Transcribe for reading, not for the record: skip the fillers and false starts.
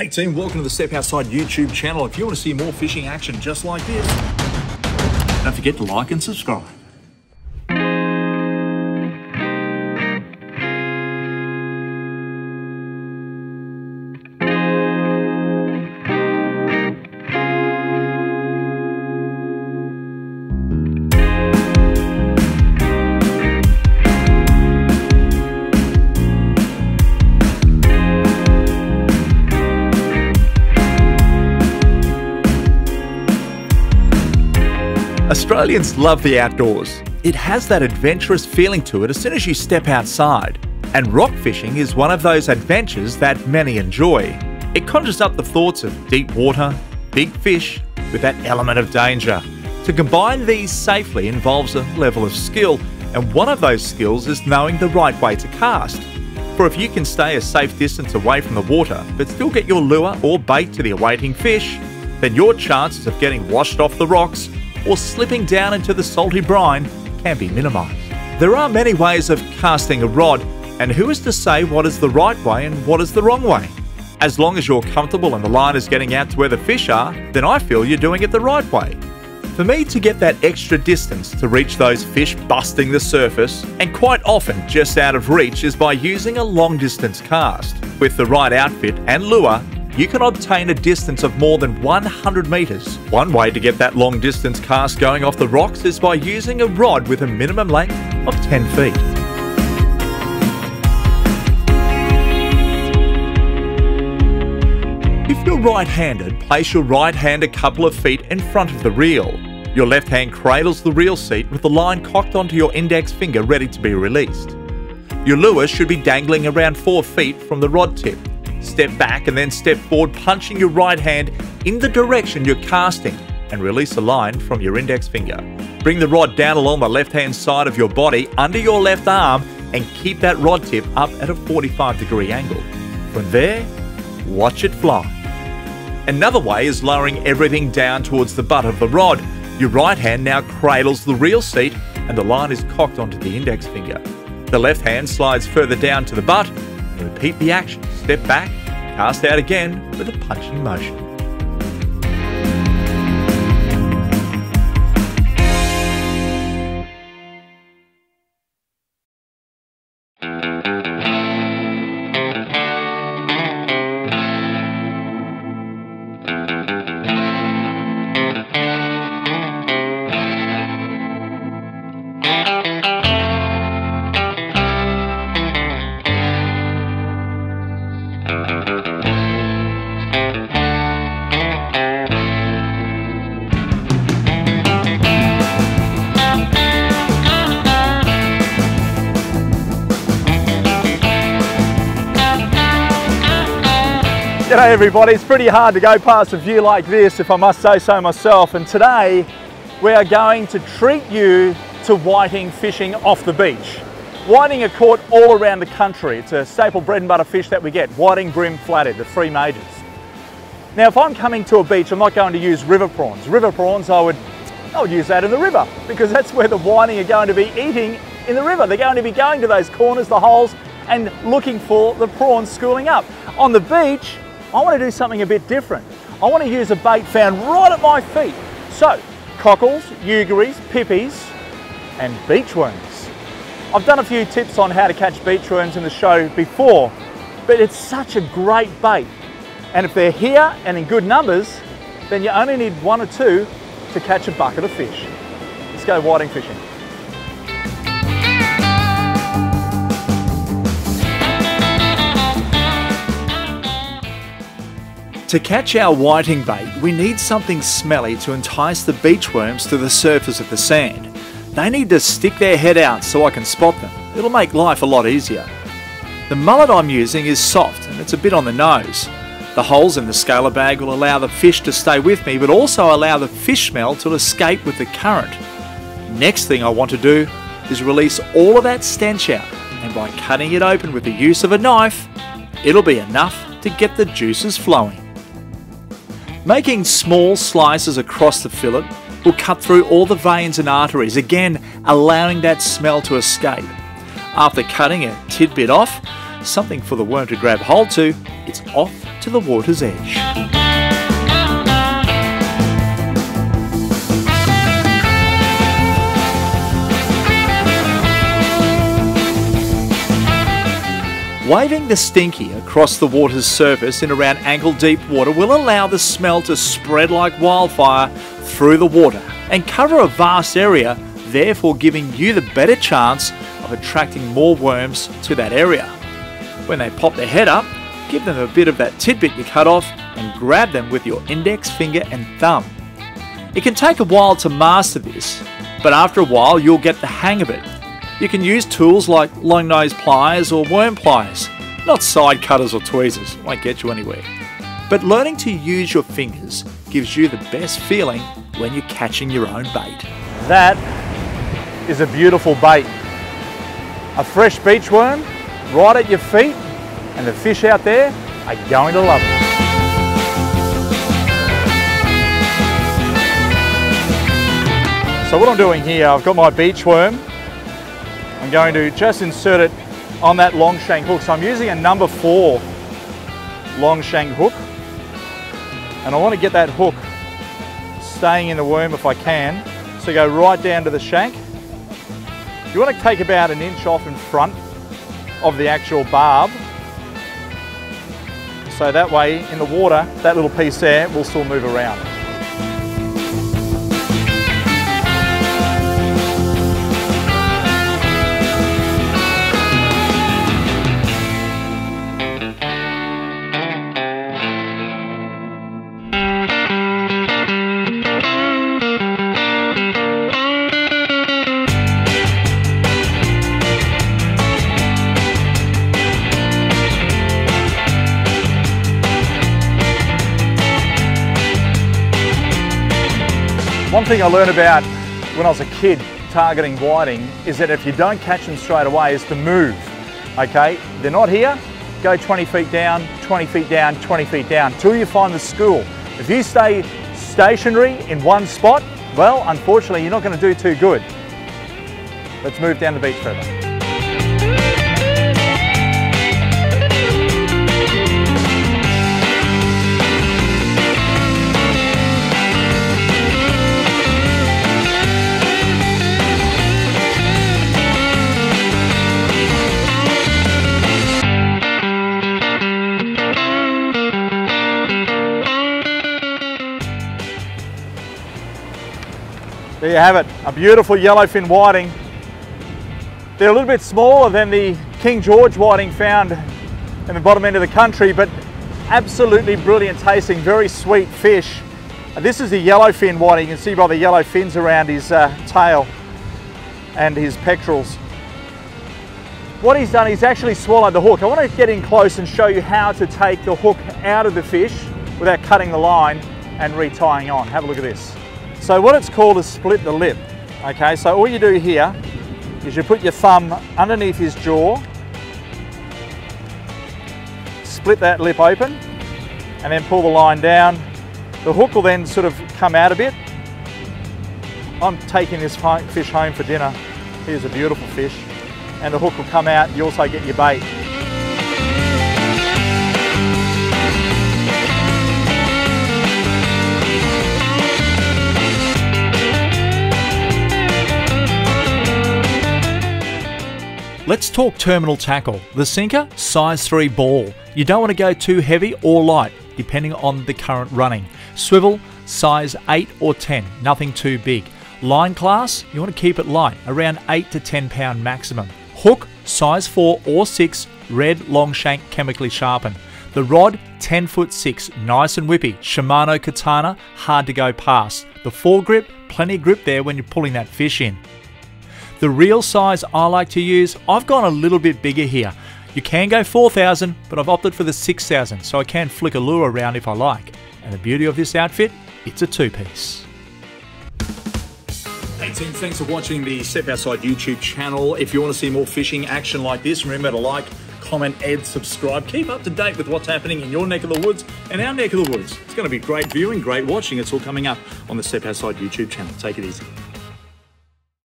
Hey team, welcome to the Step Outside YouTube channel. If you want to see more fishing action just like this, don't forget to like and subscribe. Australians love the outdoors. It has that adventurous feeling to it as soon as you step outside. And rock fishing is one of those adventures that many enjoy. It conjures up the thoughts of deep water, big fish, with that element of danger. To combine these safely involves a level of skill, and one of those skills is knowing the right way to cast. For if you can stay a safe distance away from the water, but still get your lure or bait to the awaiting fish, then your chances of getting washed off the rocks or slipping down into the salty brine can be minimised. There are many ways of casting a rod, and who is to say what is the right way and what is the wrong way? As long as you're comfortable and the line is getting out to where the fish are, then I feel you're doing it the right way. For me, to get that extra distance to reach those fish busting the surface, and quite often just out of reach, is by using a long distance cast. With the right outfit and lure, you can obtain a distance of more than 100 metres. One way to get that long distance cast going off the rocks is by using a rod with a minimum length of 10 feet. If you're right-handed, place your right hand a couple of feet in front of the reel. Your left hand cradles the reel seat with the line cocked onto your index finger ready to be released. Your lure should be dangling around 4 feet from the rod tip. Step back and then step forward, punching your right hand in the direction you're casting, and release the line from your index finger. Bring the rod down along the left-hand side of your body under your left arm and keep that rod tip up at a 45-degree angle. From there, watch it fly. Another way is lowering everything down towards the butt of the rod. Your right hand now cradles the reel seat and the line is cocked onto the index finger. The left hand slides further down to the butt. Repeat the action, step back, cast out again with a punching motion. G'day everybody, it's pretty hard to go past a view like this, if I must say so myself, and today we are going to treat you to whiting fishing off the beach. Whiting are caught all around the country. It's a staple bread and butter fish that we get, whiting, bream, flathead, the three majors. Now if I'm coming to a beach, I'm not going to use river prawns. River prawns, I would use that in the river, because that's where the whiting are going to be eating in the river. They're going to be going to those corners, the holes, and looking for the prawns schooling up. On the beach, I want to do something a bit different. I want to use a bait found right at my feet. So, cockles, eugeries, pippies, and beachworms. I've done a few tips on how to catch beachworms in the show before, but it's such a great bait. And if they're here and in good numbers, then you only need one or two to catch a bucket of fish. Let's go whiting fishing. To catch our whiting bait, we need something smelly to entice the beachworms to the surface of the sand. They need to stick their head out so I can spot them. It'll make life a lot easier. The mullet I'm using is soft and it's a bit on the nose. The holes in the scaler bag will allow the fish to stay with me, but also allow the fish smell to escape with the current. Next thing I want to do is release all of that stench out, and by cutting it open with the use of a knife, it'll be enough to get the juices flowing. Making small slices across the fillet will cut through all the veins and arteries, again allowing that smell to escape. After cutting a tidbit off, something for the worm to grab hold to, it's off to the water's edge. Waving the stinky across the water's surface in around ankle-deep water will allow the smell to spread like wildfire through the water and cover a vast area, therefore giving you the better chance of attracting more worms to that area. When they pop their head up, give them a bit of that tidbit you cut off and grab them with your index finger and thumb. It can take a while to master this, but after a while you'll get the hang of it. You can use tools like long nose pliers or worm pliers, not side cutters or tweezers, won't get you anywhere. But learning to use your fingers gives you the best feeling when you're catching your own bait. That is a beautiful bait. A fresh beach worm right at your feet, and the fish out there are going to love it. So what I'm doing here, I've got my beach worm. I'm going to just insert it on that long shank hook. So I'm using a number 4 long shank hook, and I want to get that hook staying in the worm if I can. So go right down to the shank. You want to take about an inch off in front of the actual barb, so that way in the water that little piece there will still move around. One thing I learned about when I was a kid targeting whiting is that if you don't catch them straight away is to move, okay? They're not here, go 20 feet down, 20 feet down, 20 feet down, till you find the school. If you stay stationary in one spot, well, unfortunately, you're not going to do too good. Let's move down the beach further. There you have it, a beautiful yellowfin whiting. They're a little bit smaller than the King George whiting found in the bottom end of the country, but absolutely brilliant tasting, very sweet fish. This is the yellowfin whiting. You can see by the yellow fins around his tail and his pectorals. What he's done, he's actually swallowed the hook. I want to get in close and show you how to take the hook out of the fish without cutting the line and retying on. Have a look at this. So what it's called is split the lip, okay? So all you do here is you put your thumb underneath his jaw, split that lip open, and then pull the line down. The hook will then sort of come out a bit. I'm taking this fish home for dinner. Here's a beautiful fish. And the hook will come out, you also get your bait. Let's talk terminal tackle. The sinker, size 3 ball. You don't want to go too heavy or light, depending on the current running. Swivel, size 8 or 10, nothing too big. Line class, you want to keep it light, around 8 to 10 pound maximum. Hook, size 4 or 6, red long shank chemically sharpened. The rod, 10 foot 6, nice and whippy. Shimano katana, hard to go past. The foregrip, plenty of grip there when you're pulling that fish in. The reel size I like to use, I've gone a little bit bigger here. You can go 4,000, but I've opted for the 6,000, so I can flick a lure around if I like. And the beauty of this outfit, it's a two-piece. Hey team, thanks for watching the Step Outside YouTube channel. If you want to see more fishing action like this, remember to like, comment, and subscribe. Keep up to date with what's happening in your neck of the woods and our neck of the woods. It's going to be great viewing, great watching. It's all coming up on the Step Outside YouTube channel. Take it easy.